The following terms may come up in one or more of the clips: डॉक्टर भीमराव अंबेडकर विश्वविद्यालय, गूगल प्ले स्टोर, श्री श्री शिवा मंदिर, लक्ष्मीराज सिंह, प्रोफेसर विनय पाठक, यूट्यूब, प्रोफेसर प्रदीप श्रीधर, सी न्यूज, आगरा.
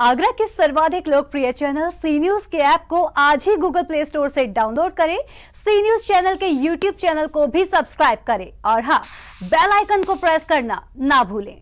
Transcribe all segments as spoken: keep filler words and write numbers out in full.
आगरा के सर्वाधिक लोकप्रिय चैनल सी न्यूज के ऐप को आज ही गूगल प्ले स्टोर से डाउनलोड करें। सी न्यूज चैनल के यूट्यूब चैनल को भी सब्सक्राइब करें और हाँ, बेल आइकन को प्रेस करना ना भूलें।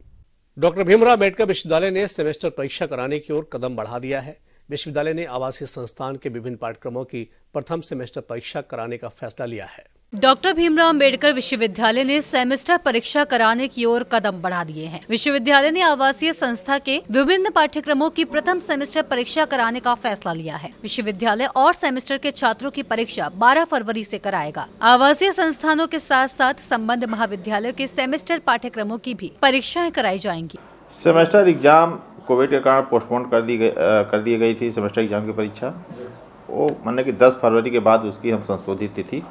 डॉक्टर भीमराव अंबेडकर विश्वविद्यालय ने सेमेस्टर परीक्षा कराने की ओर कदम बढ़ा दिया है। विश्वविद्यालय ने आवासीय संस्थान के विभिन्न पाठ्यक्रमों की प्रथम सेमेस्टर परीक्षा कराने का फैसला लिया है। डॉक्टर भीमराव अंबेडकर विश्वविद्यालय ने सेमेस्टर परीक्षा कराने की ओर कदम बढ़ा दिए हैं। विश्वविद्यालय ने आवासीय संस्था के विभिन्न पाठ्यक्रमों की प्रथम सेमेस्टर परीक्षा कराने का फैसला लिया है। विश्वविद्यालय और सेमेस्टर के छात्रों की परीक्षा बारह फरवरी से कराएगा। आवासीय संस्थानों के साथ साथ संबद्ध महाविद्यालयों के सेमेस्टर पाठ्यक्रमों की भी परीक्षाएं कराई जाएंगी। सेमेस्टर एग्जाम कोविड के कारण पोस्टपोन कर दी कर दी गयी थी। सेमेस्टर एग्जाम की परीक्षा वो माने की दस फरवरी के बाद उसकी हम संशोधित तिथि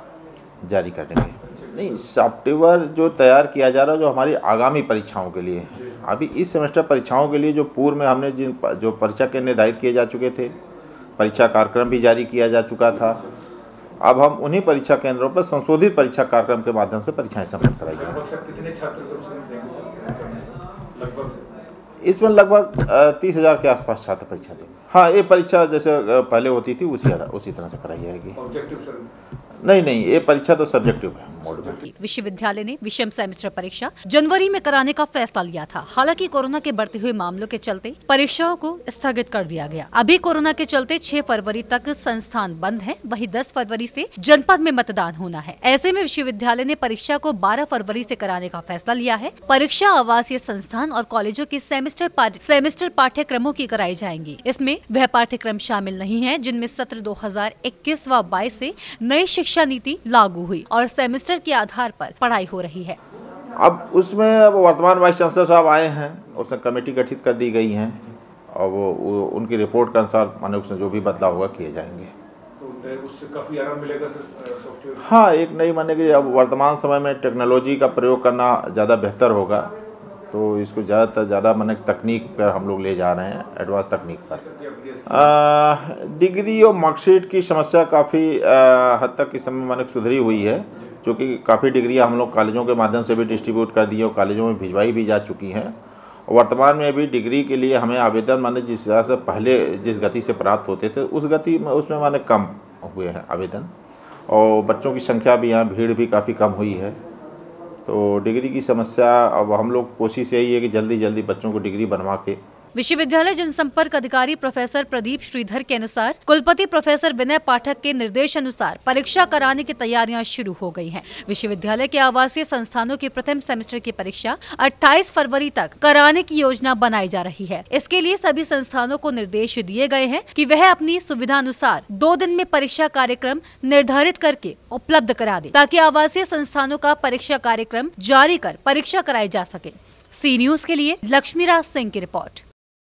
जारी कर देंगे। नहीं, सॉफ्टवेयर जो तैयार किया जा रहा है जो हमारी आगामी परीक्षाओं के लिए, अभी इस सेमेस्टर परीक्षाओं के लिए जो पूर्व में हमने जिन जो परीक्षा केंद्र निर्धारित किए जा चुके थे, परीक्षा कार्यक्रम भी जारी किया जा चुका था। अब हम उन्हीं परीक्षा केंद्रों पर संशोधित परीक्षा कार्यक्रम के माध्यम से परीक्षाएं सम्पन्न कराई जाएंगी। इसमें लगभग तीस हज़ार के आसपास छात्र परीक्षा देंगे। हाँ, ये परीक्षा जैसे पहले होती थी उसी उसी तरह से कराई जाएगी। नहीं नहीं, ये परीक्षा तो सब्जेक्टिव है। विश्वविद्यालय ने विषम सेमेस्टर परीक्षा जनवरी में कराने का फैसला लिया था। हालांकि कोरोना के बढ़ते हुए मामलों के चलते परीक्षाओं को स्थगित कर दिया गया। अभी कोरोना के चलते छह फरवरी तक संस्थान बंद है, वहीं दस फरवरी से जनपद में मतदान होना है। ऐसे में विश्वविद्यालय ने परीक्षा को बारह फरवरी से कराने का फैसला लिया है। परीक्षा आवासीय संस्थान और कॉलेजों की सेमेस्टर पार, सेमेस्टर पाठ्यक्रमों की कराई जाएंगी। इसमें वह पाठ्यक्रम शामिल नहीं है जिनमें सत्र दो हजार इक्कीस व बाईस से नई शिक्षा नीति लागू हुई और सेमेस्टर के आधार पर पढ़ाई हो रही है। अब उसमें अब वर्तमान वाइस चांसलर साहब आए हैं, उसमें कमेटी गठित कर दी गई है और वो, वो उनकी रिपोर्ट के अनुसार माने उसमें जो भी बदलाव होगा किए जाएंगे। तो उससे काफी आराम मिलेगा सर। हाँ, एक नई माने कि अब वर्तमान समय में टेक्नोलॉजी का प्रयोग करना ज़्यादा बेहतर होगा, तो इसको ज़्यादातर ज़्यादा माने तकनीक पर हम लोग ले जा रहे हैं, एडवांस तकनीक पर। डिग्री और मार्कशीट की समस्या काफ़ी हद तक इस समय माने सुधरी हुई है, क्योंकि काफ़ी डिग्रियां हम लोग कॉलेजों के माध्यम से भी डिस्ट्रीब्यूट कर दी है और कॉलेजों में भिजवाई भी जा चुकी हैं। वर्तमान में भी डिग्री के लिए हमें आवेदन माने जिस तरह से पहले जिस गति से प्राप्त होते थे उस गति में उसमें माने कम हुए हैं आवेदन, और बच्चों की संख्या भी यहाँ भीड़ भी काफ़ी कम हुई है। तो डिग्री की समस्या अब हम लोग कोशिश यही है कि जल्दी जल्दी बच्चों को डिग्री बनवा के। विश्वविद्यालय जनसंपर्क अधिकारी प्रोफेसर प्रदीप श्रीधर के अनुसार कुलपति प्रोफेसर विनय पाठक के निर्देश अनुसार परीक्षा कराने की तैयारियां शुरू हो गई हैं। विश्वविद्यालय के आवासीय संस्थानों की प्रथम सेमेस्टर की परीक्षा अट्ठाईस फरवरी तक कराने की योजना बनाई जा रही है। इसके लिए सभी संस्थानों को निर्देश दिए गए हैं कि वह अपनी सुविधा अनुसार दो दिन में परीक्षा कार्यक्रम निर्धारित करके उपलब्ध करा दे, ताकि आवासीय संस्थानों का परीक्षा कार्यक्रम जारी कर परीक्षा कराई जा सके। सी न्यूज के लिए लक्ष्मीराज सिंह की रिपोर्ट।